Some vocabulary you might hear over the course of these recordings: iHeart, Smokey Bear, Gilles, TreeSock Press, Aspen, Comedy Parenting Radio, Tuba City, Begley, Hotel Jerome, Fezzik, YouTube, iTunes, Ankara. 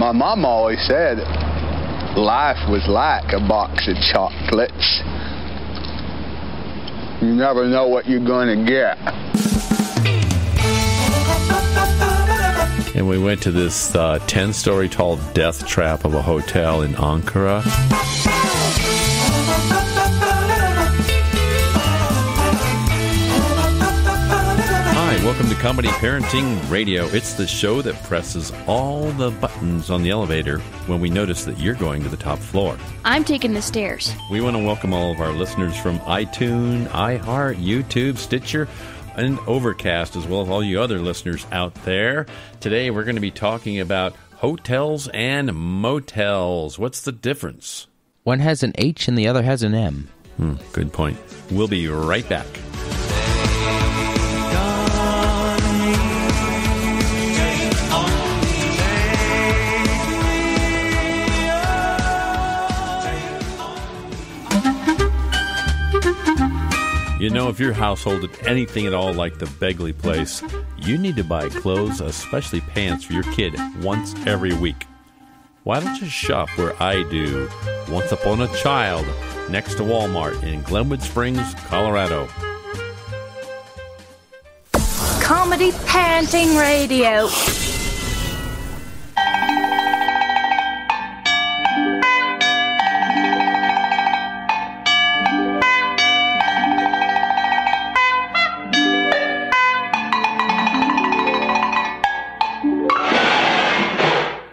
My mom always said life was like a box of chocolates. You never know what you're gonna get. And we went to this 10-story tall death trap of a hotel in Ankara. Hi, welcome to Comedy Parenting Radio. It's the show that presses all the buttons on the elevator when we notice that you're going to the top floor. I'm taking the stairs. We want to welcome all of our listeners from iTunes, iHeart, YouTube, Stitcher, and Overcast, as well as all you other listeners out there. Today we're going to be talking about hotels and motels. What's the difference? One has an H and the other has an M. Good point. We'll be right back. You know, if your household did anything at all like the Begley place, you need to buy clothes, especially pants, for your kid once every week. Why don't you shop where I do, Once Upon a Child, next to Walmart in Glenwood Springs, Colorado. Comedy Parenting Radio.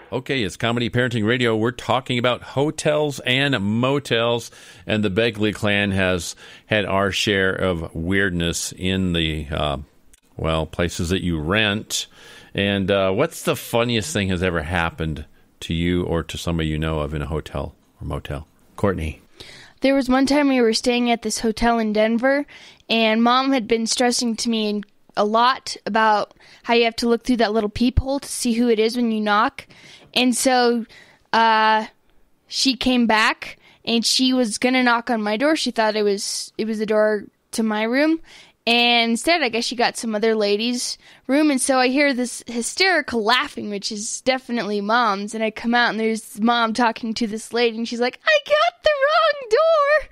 Okay, it's Comedy Parenting Radio. We're talking about hotels and motels, and the Begley clan has had our share of weirdness in the, places that you rent. And what's the funniest thing has ever happened to you or to somebody you know of in a hotel or motel? Courtney. There was one time we were staying at this hotel in Denver, and Mom had been stressing to me a lot about how you have to look through that little peephole to see who it is when you knock. And so she came back, and she was going to knock on my door. She thought it was the door to my room. And instead, I guess she got some other lady's room. And so I hear this hysterical laughing, which is definitely Mom's. And I come out, and there's Mom talking to this lady, and she's like, I got the wrong door.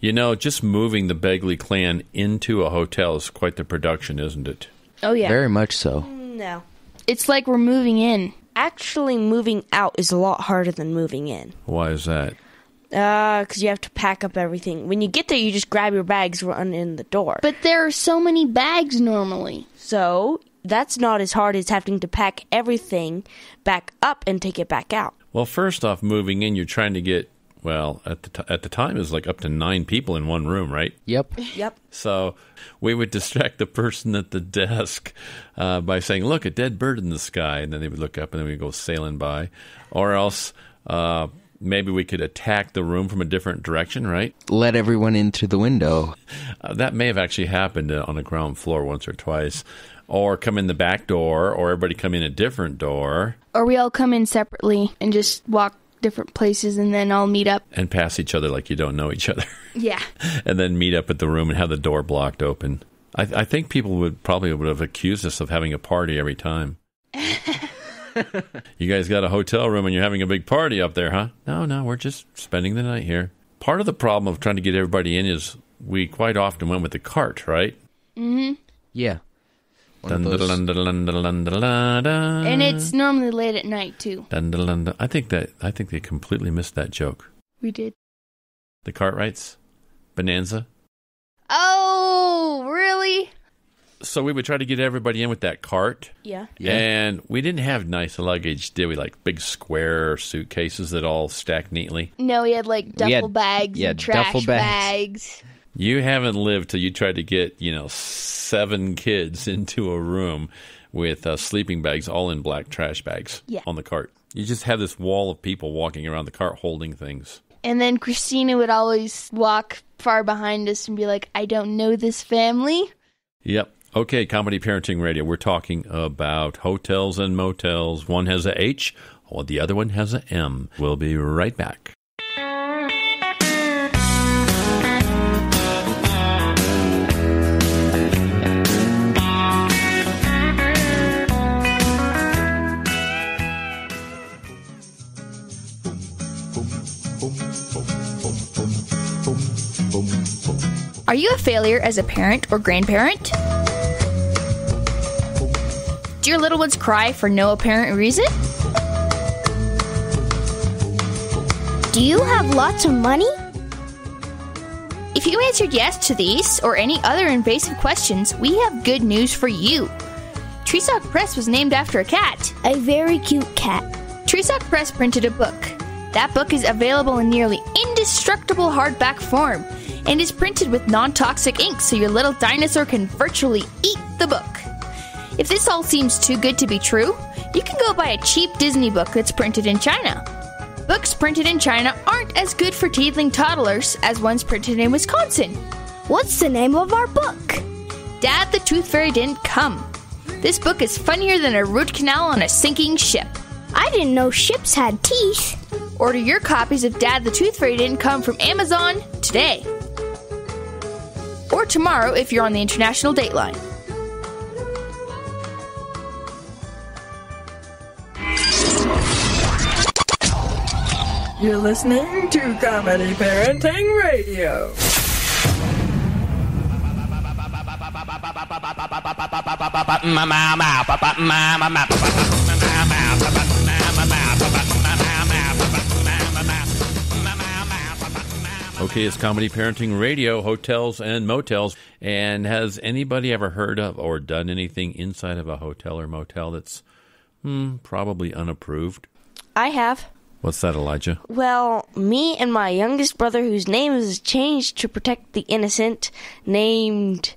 You know, just moving the Begley clan into a hotel is quite the production, isn't it? Oh, yeah. Very much so. No. It's like we're moving in. Actually, moving out is a lot harder than moving in. Why is that? Because you have to pack up everything. When you get there, you just grab your bags, run in the door. But there are so many bags normally. So that's not as hard as having to pack everything back up and take it back out. Well, first off, moving in, you're trying to get, at the time, it was like up to 9 people in one room, right? Yep. So we would distract the person at the desk by saying, look, a dead bird in the sky. And then they would look up, and then we'd go sailing by. Or else maybe we could attack the room from a different direction, right? Let everyone in through the window. That may have actually happened on the ground floor once or twice. Or come in the back door, or everybody come in a different door. Or we all come in separately and just walk different places and then all meet up. And pass each other like you don't know each other. Yeah. And then meet up at the room and have the door blocked open. I think people would have accused us of having a party every time. You guys got a hotel room and you're having a big party up there, huh? No, we're just spending the night here. Part of the problem of trying to get everybody in is we quite often went with the cart, right? Mm-hmm. Yeah. And it's normally late at night too. I think they completely missed that joke. We did. The Cartwrights, Bonanza. Oh, really? So we would try to get everybody in with that cart. Yeah. And we didn't have nice luggage, did we? Like big square suitcases that all stacked neatly. No, we had like duffel bags and trash bags. You haven't lived till you tried to get, 7 kids into a room with sleeping bags, all in black trash bags on the cart. You just have this wall of people walking around the cart holding things. And then Christina would always walk far behind us and be like, I don't know this family. Yep. Okay, Comedy Parenting Radio. We're talking about hotels and motels. One has a H, while the other one has a M. We'll be right back. Are you a failure as a parent or grandparent? Do your little ones cry for no apparent reason? Do you have lots of money? If you answered yes to these or any other invasive questions, we have good news for you. TreeSock Press was named after a cat. A very cute cat. TreeSock Press printed a book. That book is available in nearly indestructible hardback form and is printed with non-toxic ink so your little dinosaur can virtually eat the book. If this all seems too good to be true, you can go buy a cheap Disney book that's printed in China. Books printed in China aren't as good for teething toddlers as ones printed in Wisconsin. What's the name of our book? Dad, the Tooth Fairy Didn't Come. This book is funnier than a root canal on a sinking ship. I didn't know ships had teeth. Order your copies of Dad, the Tooth Fairy Didn't Come from Amazon today. Or tomorrow if you're on the International Dateline. You're listening to Comedy Parenting Radio. Okay, it's Comedy Parenting Radio, hotels and motels. And has anybody ever heard of or done anything inside of a hotel or motel that's probably unapproved? I have. What's that, Elijah? Well, me and my youngest brother, whose name is changed to protect the innocent, named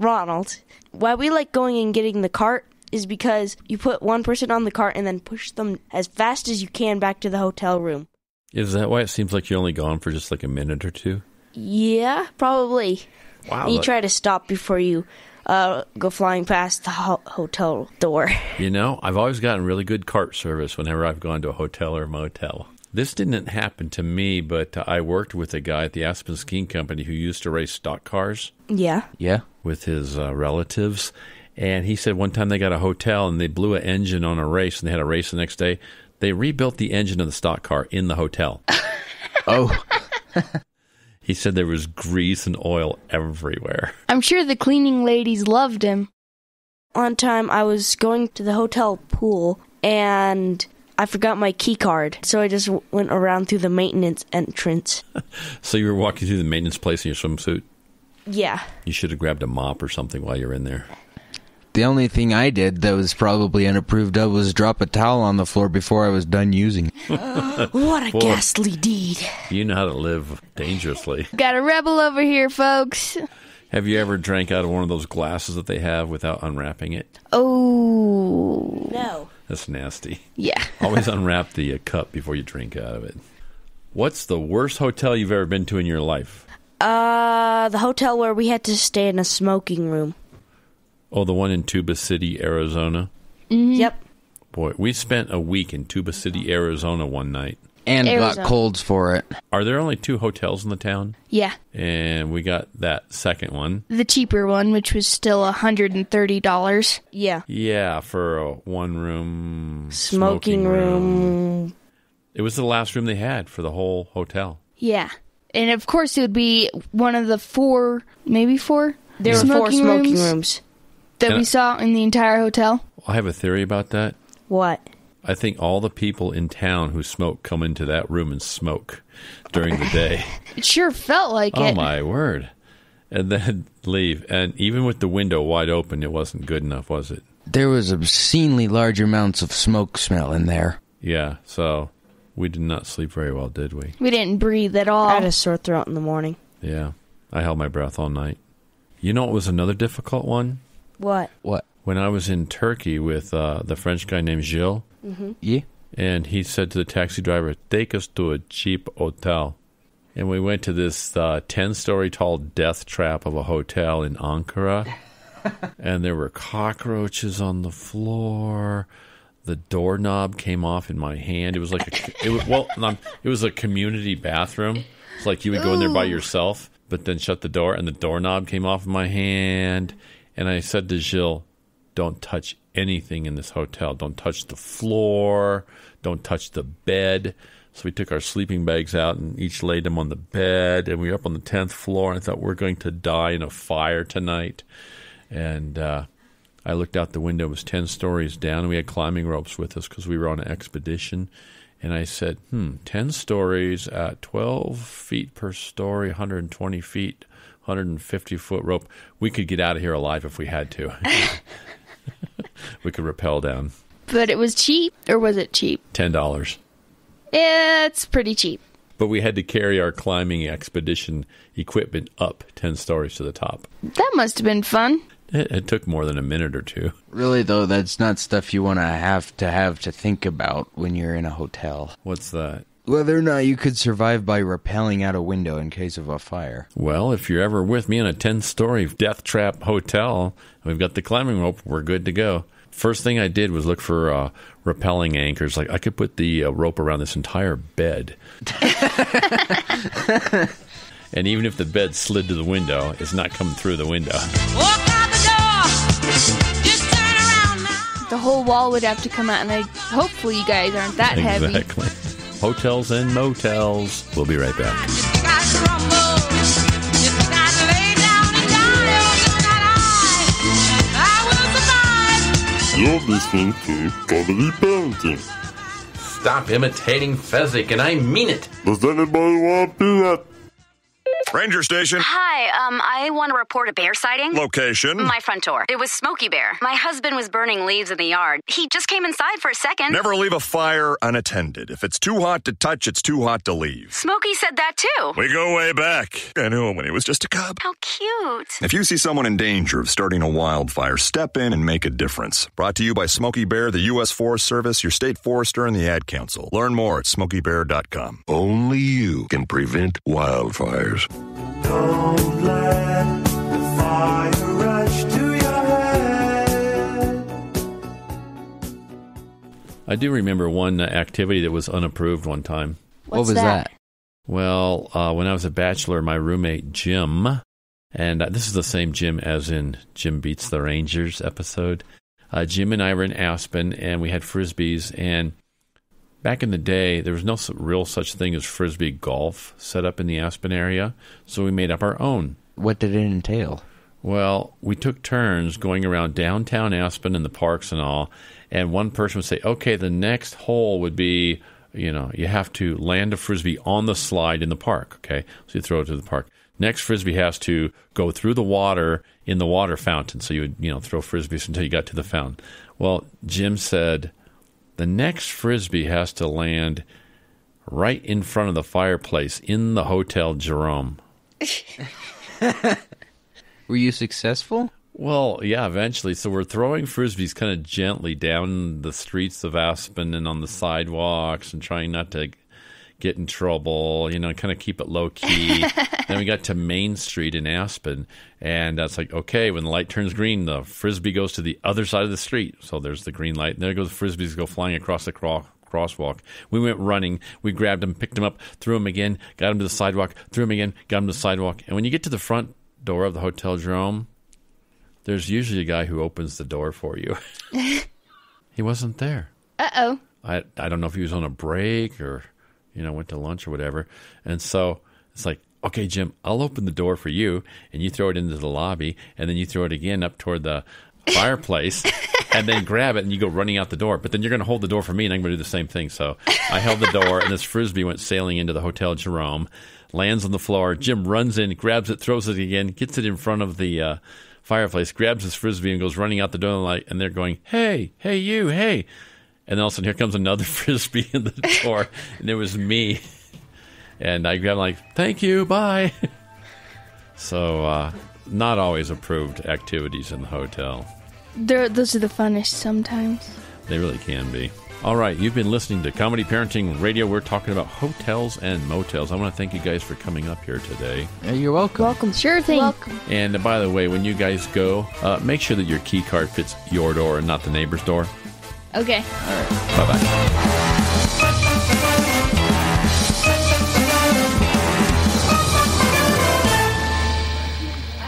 Ronald. Why we like going and getting the cart is because you put one person on the cart and then push them as fast as you can back to the hotel room. Is that why it seems like you're only gone for just like a minute or two? Yeah, probably. Wow. And you try to stop before you go flying past the hotel door. You know, I've always gotten really good cart service whenever I've gone to a hotel or motel. This didn't happen to me, but I worked with a guy at the Aspen Skiing Company who used to race stock cars. Yeah. Yeah. With his relatives. And he said one time they got a hotel and they blew an engine on a race and they had a race the next day. They rebuilt the engine of the stock car in the hotel. Oh. He said there was grease and oil everywhere. I'm sure the cleaning ladies loved him. One time I was going to the hotel pool and I forgot my key card. So I just went around through the maintenance entrance. So you were walking through the maintenance place in your swimsuit? Yeah. You should have grabbed a mop or something while you're in there. The only thing I did that was probably unapproved of was drop a towel on the floor before I was done using. What a ghastly deed. You know how to live dangerously. Got a rebel over here, folks. Have you ever drank out of one of those glasses that they have without unwrapping it? Oh, no. That's nasty. Yeah. Always unwrap the cup before you drink out of it. What's the worst hotel you've ever been to in your life? The hotel where we had to stay in a smoking room. Oh, the one in Tuba City, Arizona? Mm-hmm. Yep. Boy, we spent a week in Tuba City, Arizona one night. And got colds for it. Are there only 2 hotels in the town? Yeah. And we got that second one. The cheaper one, which was still $130. Yeah. Yeah, for a one-room smoking room. It was the last room they had for the whole hotel. Yeah. And, of course, it would be one of the 4, maybe 4? There were 4 smoking rooms. That we saw in the entire hotel? I have a theory about that. What? I think all the people in town who smoke come into that room and smoke during the day. It sure felt like it. Oh, my word. And then leave. And even with the window wide open, it wasn't good enough, was it? There was obscenely large amounts of smoke smell in there. Yeah, so we did not sleep very well, did we? We didn't breathe at all. I had a sore throat in the morning. Yeah, I held my breath all night. You know what was another difficult one? What? What? When I was in Turkey with the French guy named Gilles, mm-hmm. Yeah. And he said to the taxi driver, take us to a cheap hotel. And we went to this 10-story tall death trap of a hotel in Ankara. And there were cockroaches on the floor. The doorknob came off in my hand. It was like a, it was a community bathroom. It's like you would go in there by yourself, but then shut the door, and the doorknob came off in my hand. And I said to Gilles, don't touch anything in this hotel. Don't touch the floor. Don't touch the bed. So we took our sleeping bags out and each laid them on the bed. And we were up on the 10th floor and I thought, we're going to die in a fire tonight. And I looked out the window. It was 10 stories down. And we had climbing ropes with us because we were on an expedition. And I said, 10 stories at 12 feet per story, 120 feet, 150-foot rope. We could get out of here alive if we had to. We could rappel down. But it was cheap, or was it cheap? $10. It's pretty cheap. But we had to carry our climbing expedition equipment up 10 stories to the top. That must have been fun. It took more than a minute or two. Really, though, that's not stuff you want to have to think about when you're in a hotel. What's that? Whether or not you could survive by rappelling out a window in case of a fire. Well, if you're ever with me in a 10-story death trap hotel, we've got the climbing rope, we're good to go. First thing I did was look for rappelling anchors. Like, I could put the rope around this entire bed. And even if the bed slid to the window, it's not coming through the window. Walk out the door. Just turn around now. The whole wall would have to come out, and hopefully you guys aren't that exactly. Heavy. Exactly. Hotels and motels. We'll be right back. You're listening to Comedy Parenting. Stop imitating Fezzik, and I mean it. Does anybody want to do that? Ranger station. Hi, I want to report a bear sighting. Location? My front door. It was Smokey Bear. My husband was burning leaves in the yard. He just came inside for a second. Never leave a fire unattended. If it's too hot to touch, it's too hot to leave. Smokey said that too. We go way back. I knew him when he was just a cub. How cute. If you see someone in danger of starting a wildfire, step in and make a difference. Brought to you by Smokey Bear, the U.S. Forest Service, your state forester, and the Ad Council. Learn more at smokeybear.com. Only you can prevent wildfires. Don't let the fire rush to your head. I do remember one activity that was unapproved one time. What was that? Well, when I was a bachelor, my roommate Jim, and this is the same Jim as in Jim Beats the Rangers episode, Jim and I were in Aspen, and we had Frisbees, and back in the day, there was no real such thing as Frisbee golf set up in the Aspen area, so we made up our own. What did it entail? Well, we took turns going around downtown Aspen and the parks and all, and one person would say, okay, the next hole would be, you have to land a Frisbee on the slide in the park, okay? So you throw it to the park. Next Frisbee has to go through the water in the water fountain, so you would, throw Frisbees until you got to the fountain. Well, Jim said, the next Frisbee has to land right in front of the fireplace in the Hotel Jerome. Were you successful? Well, yeah, eventually. So we're throwing Frisbees kind of gently down the streets of Aspen and on the sidewalks and trying not to get in trouble, kind of keep it low key. Then we got to Main Street in Aspen, and that's like, okay, when the light turns green, the Frisbee goes to the other side of the street. So there's the green light. And there goes the Frisbees go flying across the crosswalk. We went running. We grabbed them, picked them up, threw them again, got them to the sidewalk, threw them again, got them to the sidewalk. And when you get to the front door of the Hotel Jerome, there's usually a guy who opens the door for you. He wasn't there. Uh-oh. I don't know if he was on a break or went to lunch or whatever. And so it's like, okay, Jim, I'll open the door for you. And you throw it into the lobby. And then you throw it again up toward the fireplace. And then grab it and you go running out the door. But then you're going to hold the door for me and I'm going to do the same thing. So I held the door and this Frisbee went sailing into the Hotel Jerome, lands on the floor. Jim runs in, grabs it, throws it again, gets it in front of the fireplace, grabs his Frisbee and goes running out the door. And they're going, hey, hey, you, hey. And then all of a sudden, here comes another Frisbee in the door, and it was me. And I grabbed like, thank you, bye. So, not always approved activities in the hotel. Those are the funnest sometimes. They really can be. All right, you've been listening to Comedy Parenting Radio. We're talking about hotels and motels. I want to thank you guys for coming up here today. You're welcome. Welcome. Sure thing. Welcome. And by the way, when you guys go, make sure that your key card fits your door and not the neighbor's door. Okay. All right. Bye-bye.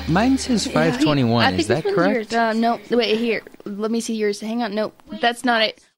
Mine says 521. Is that correct? No. Wait, here. let me see yours. Hang on. No, wait, that's not it.